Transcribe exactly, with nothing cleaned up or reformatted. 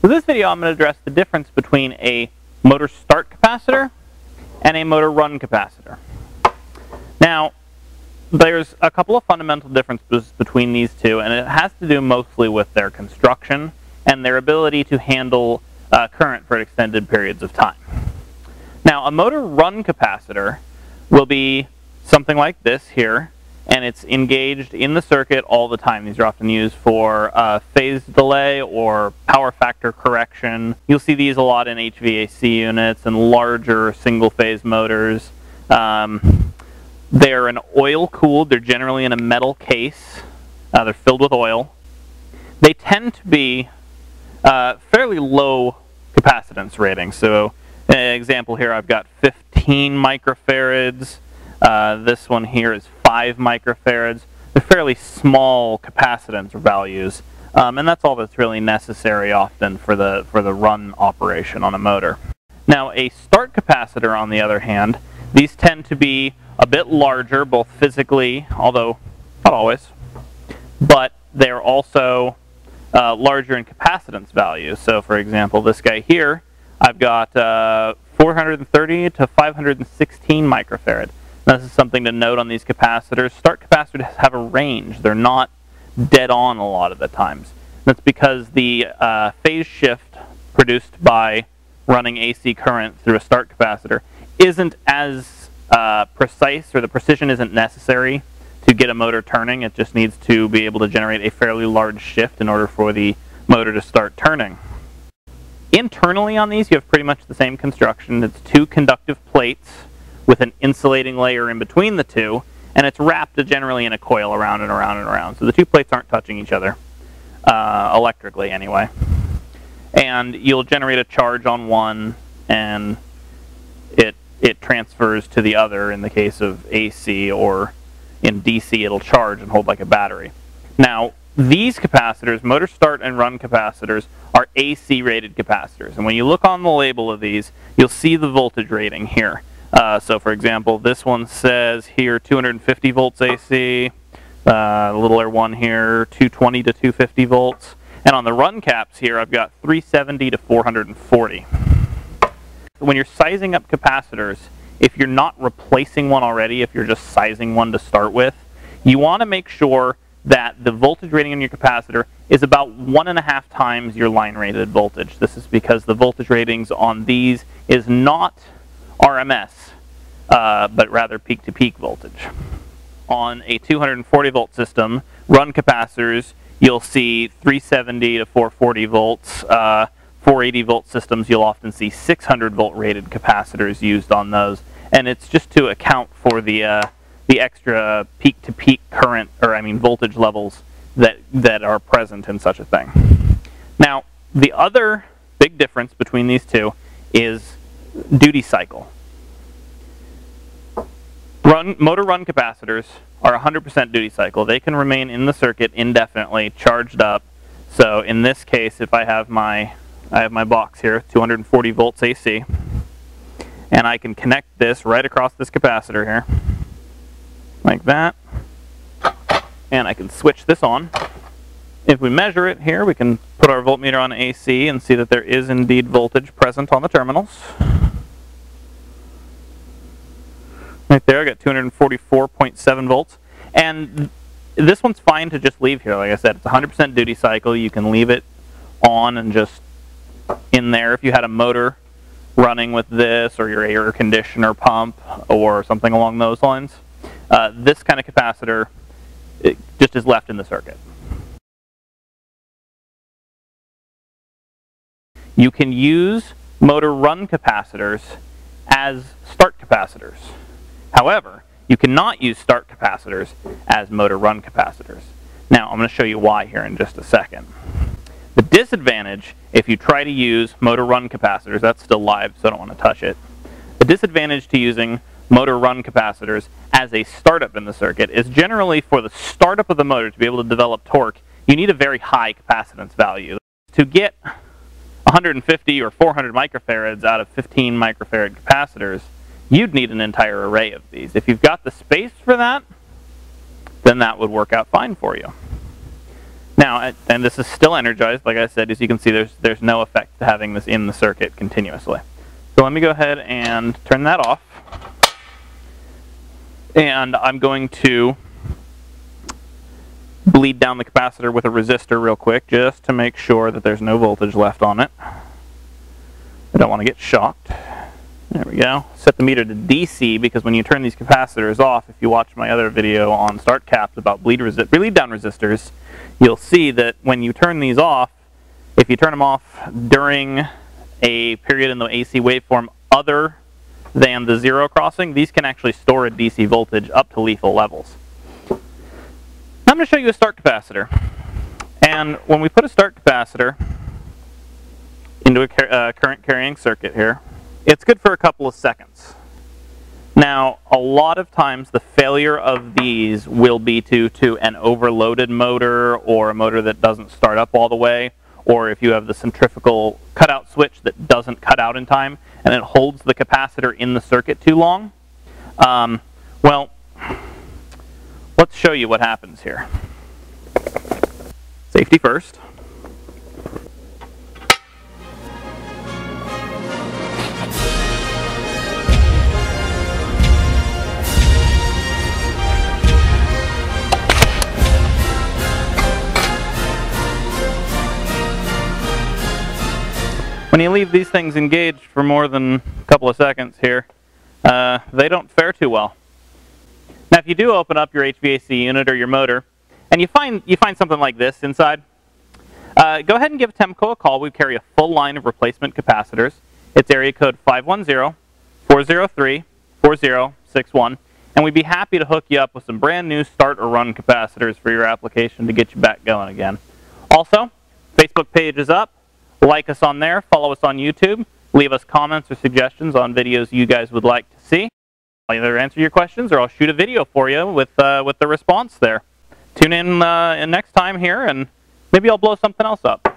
In this video, I'm going to address the difference between a motor start capacitor and a motor run capacitor. Now, there's a couple of fundamental differences between these two, and it has to do mostly with their construction and their ability to handle uh, current for extended periods of time. Now, a motor run capacitor will be something like this here, and it's engaged in the circuit all the time. These are often used for uh, phase delay or power factor correction. You'll see these a lot in H V A C units and larger single phase motors. Um, they're an oil cooled, they're generally in a metal case, uh, they're filled with oil. They tend to be uh, fairly low capacitance ratings. So an example here, I've got fifteen microfarads, uh, this one here is five microfarads. They're fairly small capacitance values, um, and that's all that's really necessary often for the for the run operation on a motor. Now, a start capacitor, on the other hand, these tend to be a bit larger, both physically, although not always, but they're also uh, larger in capacitance values. So, for example, this guy here, I've got uh, four hundred thirty to five hundred sixteen microfarad. This is something to note on these capacitors. Start capacitors have a range. They're not dead on a lot of the times. That's because the uh, phase shift produced by running A C current through a start capacitor isn't as uh, precise, or the precision isn't necessary to get a motor turning. It just needs to be able to generate a fairly large shift in order for the motor to start turning. Internally on these, you have pretty much the same construction. It's two conductive plates with an insulating layer in between the two, and it's wrapped generally in a coil around and around and around. So the two plates aren't touching each other, uh, electrically anyway. And you'll generate a charge on one, and it, it transfers to the other in the case of A C, or in D C it'll charge and hold like a battery. Now, these capacitors, motor start and run capacitors, are A C rated capacitors. And when you look on the label of these, you'll see the voltage rating here. Uh, so, for example, this one says here two hundred fifty volts A C, uh, littler one here two twenty to two fifty volts, and on the run caps here I've got three seventy to four forty. When you're sizing up capacitors, if you're not replacing one already, if you're just sizing one to start with, you want to make sure that the voltage rating on your capacitor is about one and a half times your line rated voltage. This is because the voltage ratings on these is not R M S, uh, but rather peak-to-peak voltage. On a two hundred forty volt system, run capacitors, you'll see three seventy to four forty volts. Uh, four eighty volt systems, you'll often see six hundred volt rated capacitors used on those, and it's just to account for the uh, the extra peak-to-peak current, or I mean voltage levels that that are present in such a thing. Now, the other big difference between these two is duty cycle. Run, motor run capacitors are one hundred percent duty cycle. They can remain in the circuit indefinitely, charged up. So in this case, if I have my I have my box here, two hundred forty volts A C, and I can connect this right across this capacitor here, like that, and I can switch this on. If we measure it here, we can put our voltmeter on A C and see that there is indeed voltage present on the terminals. Right there, I got two hundred forty-four point seven volts. And this one's fine to just leave here. Like I said, it's one hundred percent duty cycle. You can leave it on and just in there. If you had a motor running with this, or your air conditioner pump, or something along those lines, uh, this kind of capacitor, it just is left in the circuit. You can use motor run capacitors as start capacitors. However, you cannot use start capacitors as motor run capacitors. Now, I'm going to show you why here in just a second. The disadvantage, if you try to use motor run capacitors, that's still live, so I don't want to touch it. The disadvantage to using motor run capacitors as a startup in the circuit is generally for the startup of the motor to be able to develop torque, you need a very high capacitance value. To get one hundred fifty or four hundred microfarads out of fifteen microfarad capacitors, you'd need an entire array of these. If you've got the space for that, then that would work out fine for you. Now, and this is still energized, like I said, as you can see, there's, there's no effect to having this in the circuit continuously. So let me go ahead and turn that off. And I'm going to bleed down the capacitor with a resistor real quick, just to make sure that there's no voltage left on it. I don't want to get shocked. There we go. Set the meter to D C, because when you turn these capacitors off, if you watch my other video on start caps about bleed, resi bleed down resistors, you'll see that when you turn these off, if you turn them off during a period in the A C waveform other than the zero crossing, these can actually store a D C voltage up to lethal levels. Now I'm going to show you a start capacitor. And when we put a start capacitor into a uh, current carrying circuit here, it's good for a couple of seconds. Now, a lot of times the failure of these will be due to an overloaded motor, or a motor that doesn't start up all the way, or if you have the centrifugal cutout switch that doesn't cut out in time and it holds the capacitor in the circuit too long. Um, well, let's show you what happens here. Safety first. When you leave these things engaged for more than a couple of seconds here, uh, they don't fare too well. Now, if you do open up your H V A C unit or your motor, and you find you find something like this inside, uh, go ahead and give TEMCo a call. We carry a full line of replacement capacitors. It's area code five one zero, four zero three, four zero six one, and we'd be happy to hook you up with some brand new start or run capacitors for your application to get you back going again. Also, Facebook page is up. Like us on there, follow us on YouTube, leave us comments or suggestions on videos you guys would like to see. I'll either answer your questions or I'll shoot a video for you with, uh, with the response there. Tune in uh, next time here, and maybe I'll blow something else up.